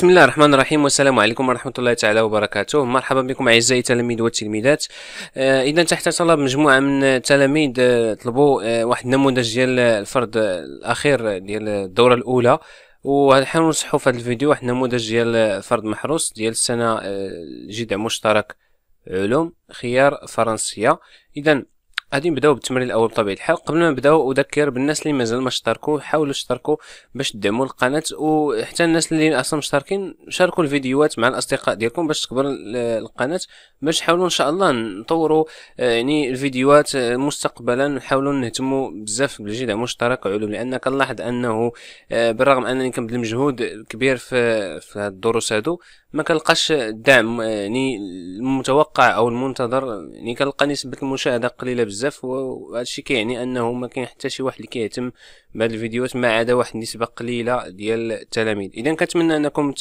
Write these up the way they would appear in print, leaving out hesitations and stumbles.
بسم الله الرحمن الرحيم، والسلام عليكم ورحمه الله تعالى وبركاته. مرحبا بكم اعزائي التلاميذ والتلميذات. اذا تحت طلب مجموعه من التلاميذ طلبوا واحد النموذج ديال الفرد الاخير ديال الدوره الاولى، وغنحاولوا نصحوا في هذا الفيديو واحد النموذج ديال فرد محروس ديال السنه جذع مشترك علوم خيار فرنسيه. اذا غادي نبداو بالتمرين الاول بطبيعه الحال. قبل ما نبداو اذكر بالناس اللي مازال ما اشتركوا، حاولوا اشتركوا باش تدعموا القناه، وحتى الناس اللي اصلا مشتركين شاركوا الفيديوهات مع الاصدقاء ديالكم باش تكبر القناه، باش نحاولوا ان شاء الله نطوروا يعني الفيديوهات مستقبلا. نحاولوا نهتموا بزاف بالجذع مشترك علوم، لان كنلاحظ انه بالرغم انني كنبذل مجهود كبير في هاد الدروس هادو ما كنلقاش الدعم يعني المتوقع او المنتظر، يعني كنلقى نسبه المشاهده قليله بزاف، وهذا الشيء كيعني انه ما كاين حتى شي واحد اللي كيهتم بهاد الفيديوهات ما عدا واحد النسبه قليله ديال التلاميذ. اذا كنتمنى انكم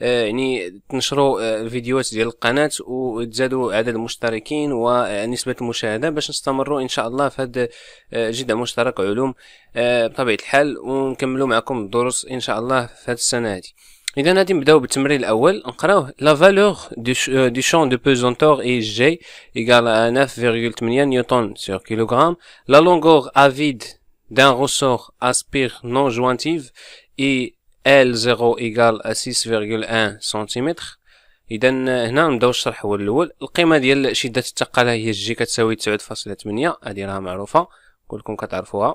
يعني تنشروا الفيديوهات ديال القناه وتزادوا عدد المشتركين ونسبه المشاهده باش نستمروا ان شاء الله في هاد جذع مشترك علوم بطبيعه الحال، ونكملوا معكم الدروس ان شاء الله في هاد السنه هادي. إذا غادي نبداو بالتمرين الأول، نقراوه. لا فالور دو شون دو بيزونتور إي جي إيكال أ 9.8 نيوتن سور كيلوغرام. لا لونغور أ فيد دان روسور أسبير نون جوانتيف إي إل زيرو إيكال أ 6.1 سنتيمتر. إذا هنا نبداو الشرح هو الأول. القيمة ديال شدة الثقالة هي جي كتساوي 9.8، هادي راه معروفة كلكم كتعرفوها.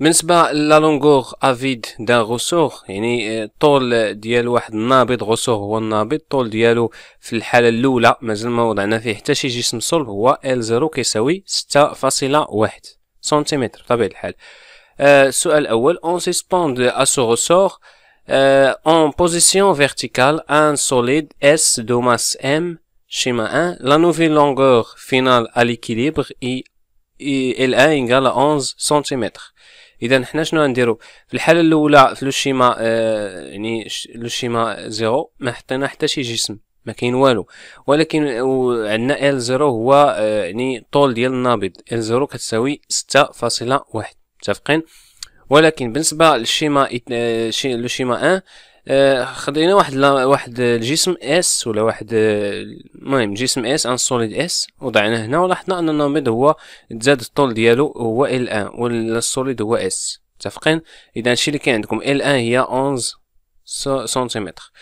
بالنسبه لا لونغور افيد دان غوسور يعني الطول ديال واحد النابض، غوسور هو النابض، الطول ديالو في الحاله الاولى مازال ما وضعنا فيه حتى شي جسم صلب هو L0 كيساوي 6.1 سنتيمتر بطبيعه الحال. السؤال الاول on suspend à ce ressort en position verticale un solide S de masse M schéma 1. La nouvelle longueur finale à l'équilibre L1 égale à 11 سنتيمتر. اذا حنا شنو غنديرو في الحاله الاولى في الشيما يعني الشيما زيرو ما حطينا حتى شي جسم ما كاين والو، ولكن عندنا ال زيرو هو يعني الطول ديال النابض، ال زيرو كتساوي 6.1 متفقين. ولكن بالنسبه للشيما الشيما 1 خدينا واحد الجسم اس ولا واحد المهم جسم اس ان سوليد اس، وضعناه هنا ولاحظنا ان النابض هو تزاد الطول ديالو هو ال ان والسوليد هو اس متفقين. اذا هادشي اللي كاين عندكم ال ان هي 11 سنتيمتر.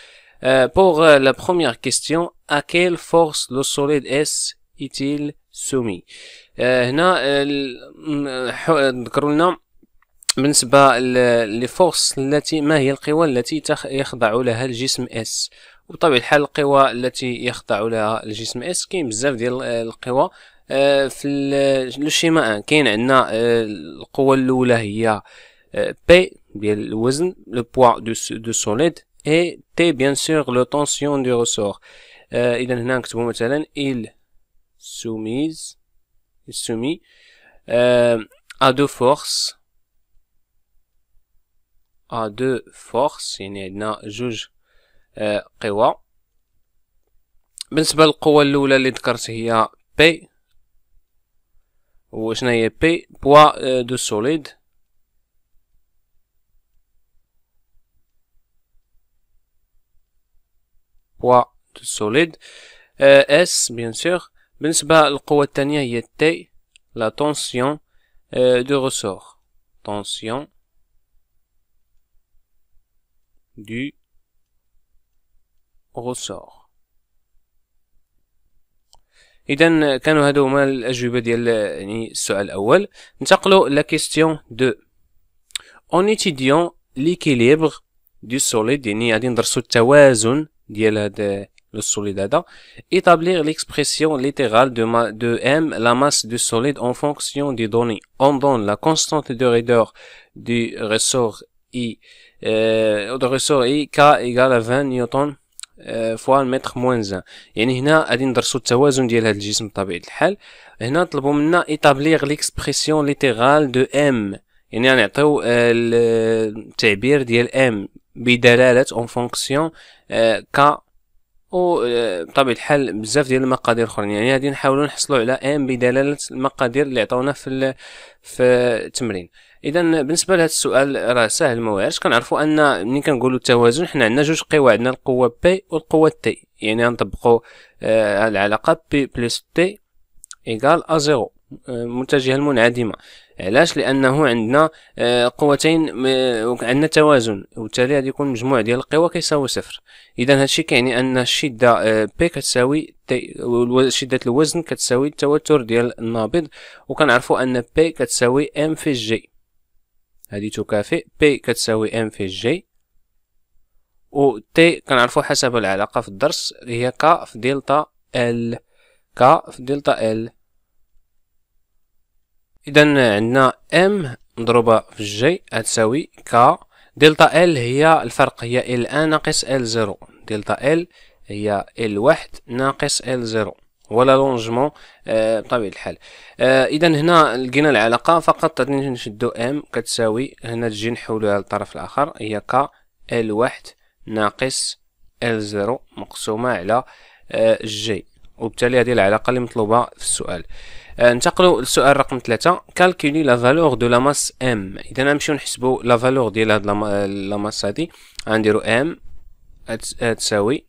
بوغ لا بروميير كيستيون ا كيل فورس لو سوليد اس ايتيل سومي. هنا ذكروا لنا بالنسبه للفورس التي ما هي القوى التي يخضع لها الجسم اس، وبطبيعه الحال القوى التي يخضع لها الجسم اس كاين بزاف ديال القوى في الشيما. كاين عندنا القوه الاولى هي بي ديال الوزن لو بوا دو سوليد اي تي بيان سور لو طونسيون دو ريسور. اذا هنا نكتبو مثلا il soumise soumis à deux forces à deux forces يعني عندنا جوج قوى. بالنسبه للقوه الاولى اللي ذكرت هي بي، وشنو هي بي؟ بوا دو سوليد بوا دو سوليد اس بيان سور. بالنسبه للقوه الثانيه هي تي لا تونسيون دو ريسور تونسيون du ressort. اذا كانوا هادو هما الاجوبه ديال يعني السؤال الاول. ننتقلوا لا كيستيون 2 اون ايتيديون ليكيليبر دو سوليد يعني غادي ندرسوا التوازن ديال هاد لو سوليد هذا. ايتابلير ليكسبرسيون ليتيرال دو ام لا ماس دو سوليد اون فونكسيون دي دوني اون دون لا كونستانت دو رايدور دو ريسور I de ressort I K égale à 20 نيوتن fois le mètre moins 1. يعني هنا غادي ندرسوا التوازن ديال هذا الجسم بطبيعه الحال. هنا طلبوا منا ايتابلير ليكسبرسيون ليتيرال دو ام يعني غنعطيو التعبير ديال ام بدلاله اون فونكسيون ك، وبطبيعه الحال بزاف ديال المقادير الاخرين يعني غادي نحاولوا نحصلوا على ام بدلاله المقادير اللي عطاونا في التمرين. اذا بالنسبه لهذا السؤال راه سهل ما واعرش. كنعرفوا ان ملي كنقولوا التوازن حنا عندنا جوج قوى، عندنا القوه بي والقوه تي، يعني غنطبقوا العلاقه بي بلس تي ايكال ا زيرو متجهه المنعدمه. علاش؟ لانه عندنا قوتين عندنا توازن، وبالتالي غادي يكون مجموع ديال القوى كيساوي صفر. اذا هادشي كيعني ان الشده بي كتساوي تي، وشده الوزن كتساوي التوتر ديال النابض، وكنعرفوا ان بي كتساوي ام في جي، هذه تكافئ بي كتساوي ام في جي، و تي كنعرفوا حسب العلاقه في الدرس هي ك في دلتا ال، ك في دلتا ال. اذا عندنا ام مضروبه في جي هتساوي ك، دلتا ال هي الفرق، هي ال ان ناقص ال زيرو، دلتا ال هي ال واحد ناقص ال زيرو ولا لونجمون بطبيعه الحال. اذا هنا لقينا العلاقه، فقط غادي نشدو ام كتساوي هنا تجي نحولوها للطرف الاخر هي ك ال واحد ناقص ال زيرو مقسومه على جي، وبالتالي هذه العلاقه اللي مطلوبه في السؤال. ننتقلوا للسؤال رقم 3، كالكولي لا فالور دو لا ماس ام. اذا نمشيو نحسبوا لا فالور ديال هاد لا ماس، هادي غنديرو ام تساوي،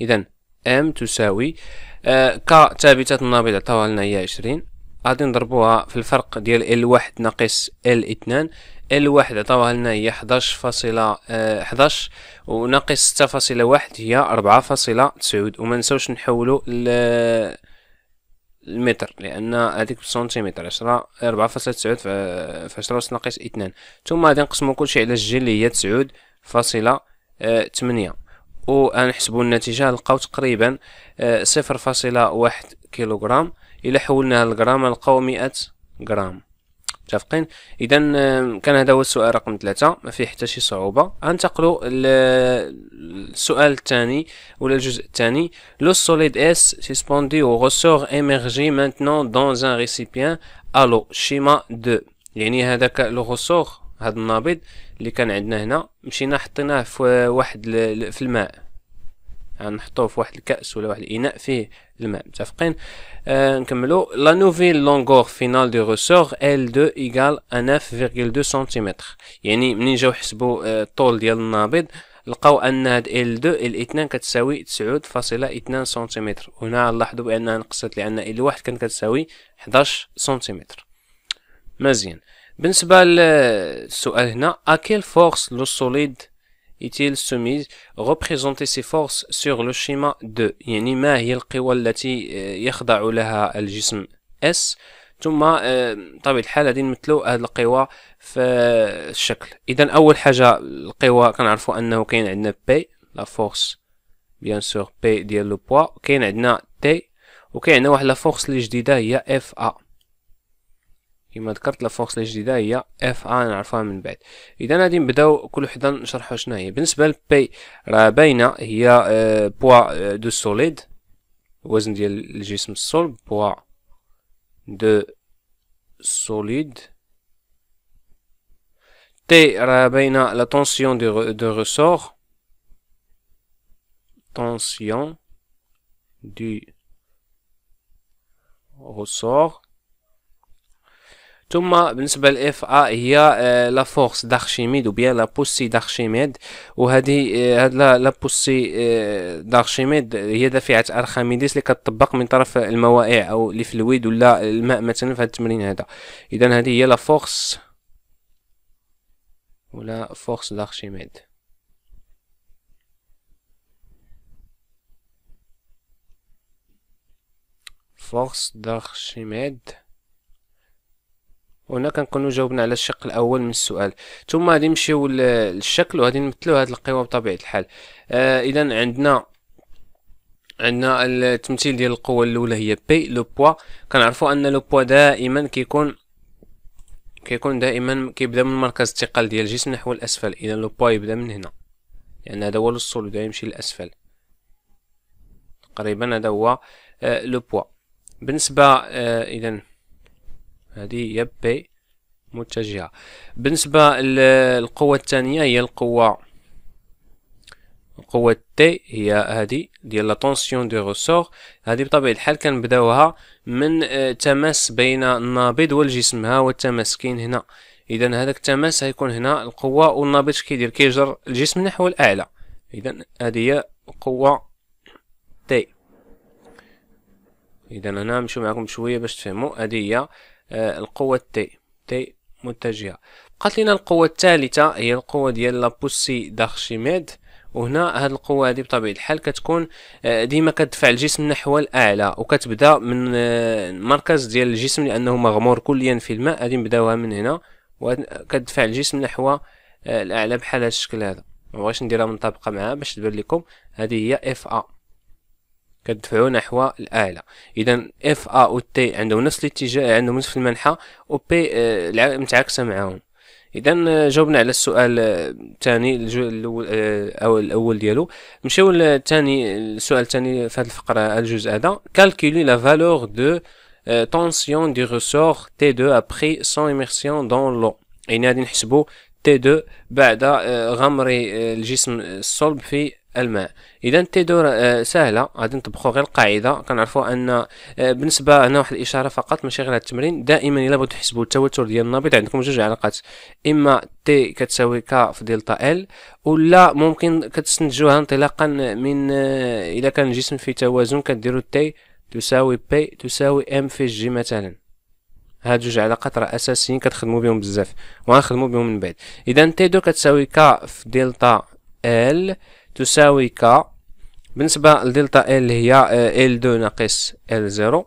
اذا ام تساوي ك ثابته النابض عطاوها لنا هي 20، غادي نضربوها في الفرق ديال ال1 ناقص ال2، ال1 عطاوها لنا هي 11 وناقص 6.1 هي 4.9، وما نساوش نحولوا المتر لان هذيك بالسنتيمتر 10 4.9 في 10 ناقص 2، ثم غادي نقسموا كلشي على الجي اللي هي 9.8، وغنحسبوا النتيجه نلقاو تقريبا 0.1 كيلوغرام. الى حولناها للغرام نلقاو 100 غرام. متفقين؟ اذا كان هذا هو السؤال رقم 3، ما فيه حتى شي صعوبه. غنتقلوا السؤال الثاني ولا الجزء الثاني. لو سوليد اس سسبوندي او ريسور ايميرجي مانتنون دون ان ريسيبيان الو شيما 2. يعني هذاك لو ريسور، هذا النابض اللي كان عندنا هنا، مشينا حطيناه في واحد في الماء، غنحطوه في واحد الكأس ولا واحد الإناء فيه الماء. متفقين؟ نكملو. لا نوفيل لونغور فينال دو ريسور L2 إيكال 9.2 سنتيمتر. يعني منين جاو حسبو الطول ديال النابض لقاو ان هاد L2 L2 كتساوي 9.2 سنتيمتر، وهنا نلاحظو بانها نقصت لان L1 كانت كتساوي 11 سنتيمتر. مزيان. بالنسبة للسؤال هنا، أكيل فورس لو سوليد est-il soumise représenter ses forces sur le schéma 2. يعني ما هي القوى التي يخضع لها الجسم S، ثم طبيعة الحال غادي نمثلوا هاد القوى في الشكل. اذا اول حاجه القوى كنعرفوا انه كاين عندنا P لا فورس بيان سور P ديال لو بوا، كاين عندنا T، وكاين عندنا واحد لا فورس اللي جديده هي FA كما ذكرت. لا فورس الجديده هي اف ا نعرفوها من بعد. اذا غادي نبداو كل وحده نشرحوا شنو هي. بالنسبه للبي راه باينه هي بوا دو سوليد، وزن ديال الجسم الصلب، بوا دو سوليد. تي راه باينه لا تونسيون دو ريسور، تونسيون دو ريسور. ثم بالنسبه للاف ا هي لا فورس دارشيميد وبيان لا بوسي دارشيميد، وهذه هاد لا بوسي دارشيميد هي دافعه ارخميدس اللي كتطبق من طرف الموائع او اللي في الويد ولا الماء مثلا في هاد التمرين هذا. اذا هذه هي لا فورس ولا فورس دارشيميد. فورس دارشيميد، وهنا كنكونوا جاوبنا على الشق الاول من السؤال. ثم غادي نمشيو للشكل وغادي نمثلوا هاد القوى بطبيعه الحال. اذا عندنا التمثيل ديال القوه الاولى هي بي لو بوا. كنعرفوا ان لو بوا دائما كيكون دائما كيبدا من مركز الثقل ديال الجسم نحو الاسفل. اذا لو بوا يبدا من هنا، يعني هذا هو الوصول، بدا يمشي للاسفل تقريبا. هذا هو لو بوا. بالنسبه اذا هذه هي بي متجهه. بالنسبه للقوه الثانيه هي القوه قوة T هي هذه ديال لا طونسيون دو ريسور. هذه بطبيعة الحال كنبداوها من تماس بين النابض والجسم، ها هو التماس كاين هنا. اذا هذاك التماس هيكون هنا القوة، والنابض كيدير كيجر الجسم نحو الاعلى. اذا هذه هي قوة T. اذا هنا نمشيو معكم شوية باش تفهموا، هذه هي القوة T متجهة. بقات لنا القوة الثالثة هي القوة ديال لا بوسي دارشيميد، وهنا هاد القوة هادي بطبيعة الحال كتكون ديما كتدفع الجسم نحو الأعلى، وكتبدا من مركز ديال الجسم لأنه مغمور كليا في الماء. هادي نبداوها من هنا وكتدفع الجسم نحو الأعلى بحال هاد الشكل هذا. مبغيتش نديرها منطبقة معها باش تبان لكم. هادي هي اف ا كتدفعو نحو الأعلى. إذا اف ا و تي عندهم نفس الاتجاه، عندهم نفس المنحى، و بي متعاكسة معاهم. اذا جاوبنا على السؤال الثاني او الاول ديالو. نمشيو للثاني، السؤال الثاني في هذه الفقره الجزء هذا. كالكولي لا فالور دو طونسيون دي ريسور T2 ابري سون اميرسيون دون لو. يعني غادي نحسبوا T2 بعد غمر الجسم الصلب في الماء. اذا T2 سهله، غادي نطبقوا غير القاعده. كنعرفوا ان بالنسبه هنا واحد الاشاره فقط ماشي غير هذا التمرين. دائما الا بغيتو تحسبوا التوتر ديال النابض عندكم جوج علاقات، اما T كتساوي K في دلتا L، ولا ممكن كتستنتجوها انطلاقا من الا كان الجسم في توازن كديروا T تساوي P تساوي M في G مثلا. هاد جوج علاقات راه اساسيين كتخدموا بهم بزاف وغنخدموا بهم من بعد. اذا T2 كتساوي K في دلتا L تساوي ك. بالنسبة لدلتا ال هي L2 ناقص L0،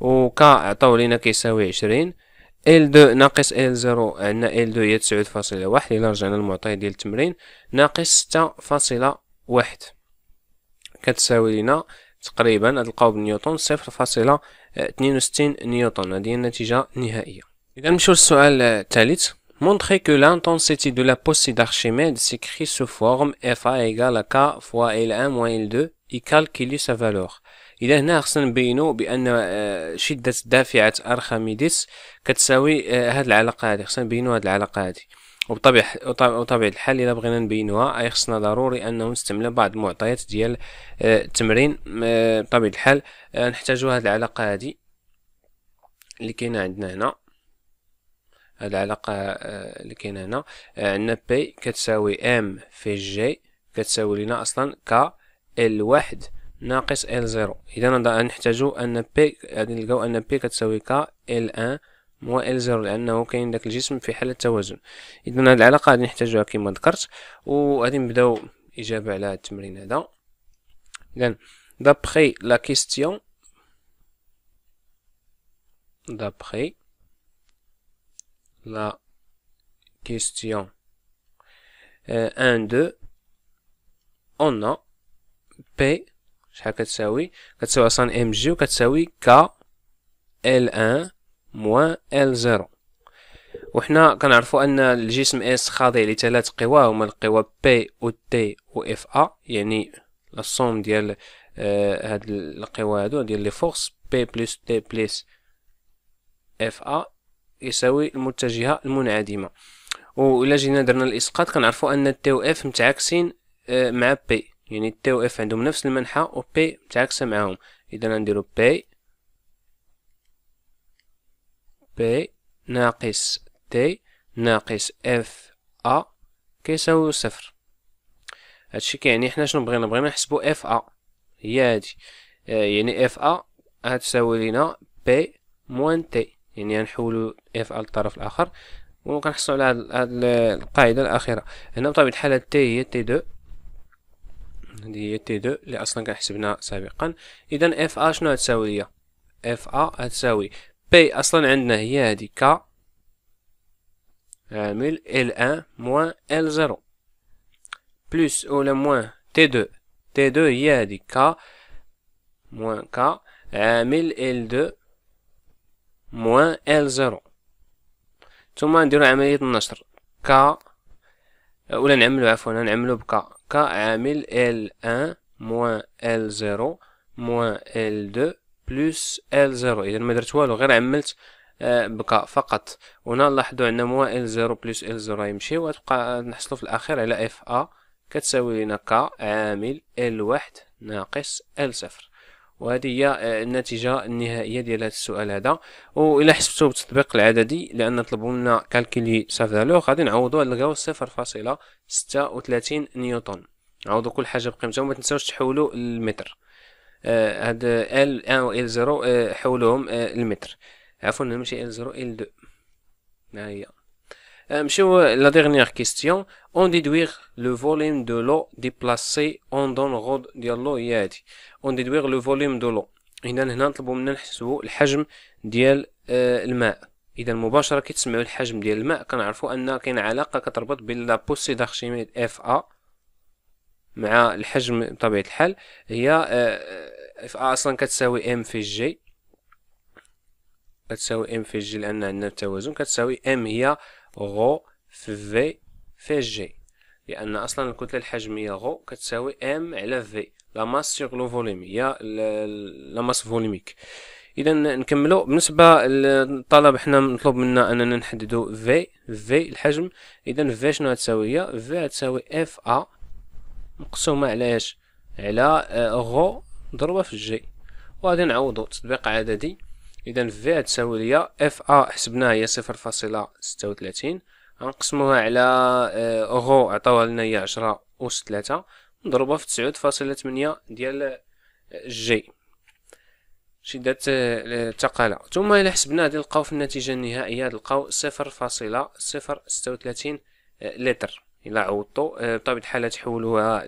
و ك عطاو لينا كيساوي 20. L2 ناقص L0 عندنا L2 هي 9.1 إلا رجعنا للمعطي ديال التمرين، ناقص 6.1 كتساوي لينا تقريبا نلقاو بنيوتن 0.62 نيوتن. هذه النتيجة النهائية. إذا نمشيو للسؤال الثالث. Montrer que l'intensité de la poussée d'Archimède s'écrit sous forme FA égale à K fois L1 moins L2 et calculer sa valeur. إذا هنا خصنا نبينو بأن شدة دافعة أرخميدس كتساوي هاد العلاقة هادي. خصنا نبينو هاد العلاقة هادي، وبطبيعة الحال إلا بغينا نبينوها أي خصنا ضروري أنه نستعمل بعض المعطيات ديال التمرين. بطبيعة الحال نحتاجو هاد العلاقة هادي اللي كاينة عندنا هنا. هاد العلاقة اللي كاينة هنا عندنا P كتساوي M في G كتساوي لينا أصلا K L1 ناقص L0. إذا غنحتاجو أن P، غادي نلقاو أن P كتساوي K L1 موان L0 لأنه كاين داك الجسم في حالة توازن. إذا هاد العلاقة غادي نحتاجوها كيما ذكرت، وغادي نبداو الإجابة على هاد التمرين هذا. إذا دابخي لا كيستيون، دابخي la question 1 2 on a P شحال كتساوي اصلا ام جي، وكتساوي ك L1 موان L0. وحنا كنعرفوا ان الجسم اس خاضع لثلاث قوى هما القوى P و T و FA. يعني الصوم ديال هاد القوى هادو ديال لي فورس P بلس T بلس FA يساوي المتجهة المنعدمة. وإلا جينا درنا الإسقاط كنعرفوا أن T و F متعاكسين مع P. يعني T و F عندهم نفس المنحى و P متعاكسة معهم. إذا نديرو P ناقص T ناقص F A كيساوي صفر. هادشي كيعني حنا شنو بغينا نحسبو F A هي هادي. يعني F A غتساوي لينا P موان T. يعني غنحولو اف على الطرف الاخر وكنحصلو على هاد القاعده الاخيره هنا. بطبيعه الحال تي هي تي 2، هادي هي تي 2 اللي اصلا كنحسبنا سابقا. اذا اف ا شنو غتساوي ليا؟ اف ا غتساوي بي اصلا عندنا هي هادي ك عامل ال 1 موان ال 0 بلس ولا موان تي 2. تي 2 هي هادي ك موان ك عامل ال 2 موان L0. ثم نديرو عملية النشر ك، ولا نعملو عفوا نعملو بك ك عامل L1 موان L0 موان L2 بلس L0. إذا ما درت والو غير عملت بك فقط. وهنا نلاحظو عندنا موان L0 بلس L0 يمشي، وغتبقى نحصلو في الأخير على FA كتساوي لنا ك عامل ال1 ناقص ال0. وهذه هي النتيجة النهائية ديال هذا السؤال هذا. وإلا حسبتو بالتطبيق العددي لأن طلبوا منا كالكولي سا فالور، غادي نعوضوها نلقاو 0.36 نيوتن. عوضوا كل حاجة بقيمتها، وما تنساوش تحولوا للمتر. هاد ال1 و ال0 حولوهم للمتر، عفوا ماشي ال0 ال2. ها هي مشيو لا ديغنييغ كيستيون. اون ديدويغ لو فوليم دو لو ديبلاسي اون دون غود ديال لو. هي هادي اون ديدويغ لو فوليم دو لو. هنا نطلبوا منا نحسبوا الحجم ديال الماء. اذا مباشره كتسمعوا الحجم ديال الماء كنعرفوا ان كاين علاقه كتربط بين لا بوسي دارشيميد اف ا مع الحجم بطبيعه الحال. هي اف ا اصلا كتساوي ام في جي، كتساوي ام في جي لان عندنا التوازن، كتساوي ام هي غو في في في جي، لان اصلا الكتله الحجميه غو كتساوي ام على في لا ماس سور لو فوليم، هي لا ماس فوليميك. اذا نكملوا بالنسبه للطلب، حنا مطلوب منا اننا نحددوا في الحجم. اذا في شنو غتساوي؟ هي في غتساوي اف ا مقسومه على اش؟ على غو ضربه في جي. وغادي نعوضوا تطبيق عددي. إذا في تساوي ليا اف ا حسبناها هي 0.36، غنقسموها على غو عطاوها لنا هي 10.3 نضربها في 9.8 ديال جي شدة الثقالة. ثم إلا حسبنا غادي نلقاو في النتيجة النهائية نلقاو 0.036 لتر. إلا عوضتو بطبيعة الحال تحولوها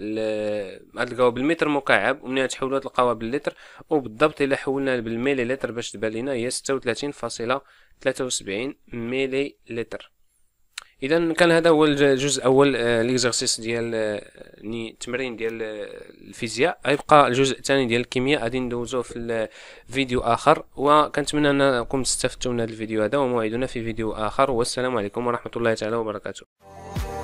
غتلقاوها بالمتر مكعب، ومنها تحولوها تلقاوها باللتر. وبالضبط إلا حولنا بالمليلتر باش تبان لينا هي 36.73 مليلتر. إذا كان هذا هو الجزء الأول ليكزارسيس ديال التمرين ديال الفيزياء. غيبقى الجزء الثاني ديال الكيمياء غادي ندوزوه في فيديو آخر. وكنتمنى أنكم تستفدتوا من هذا الفيديو هذا، وموعدنا في فيديو آخر. والسلام عليكم ورحمة الله تعالى وبركاته.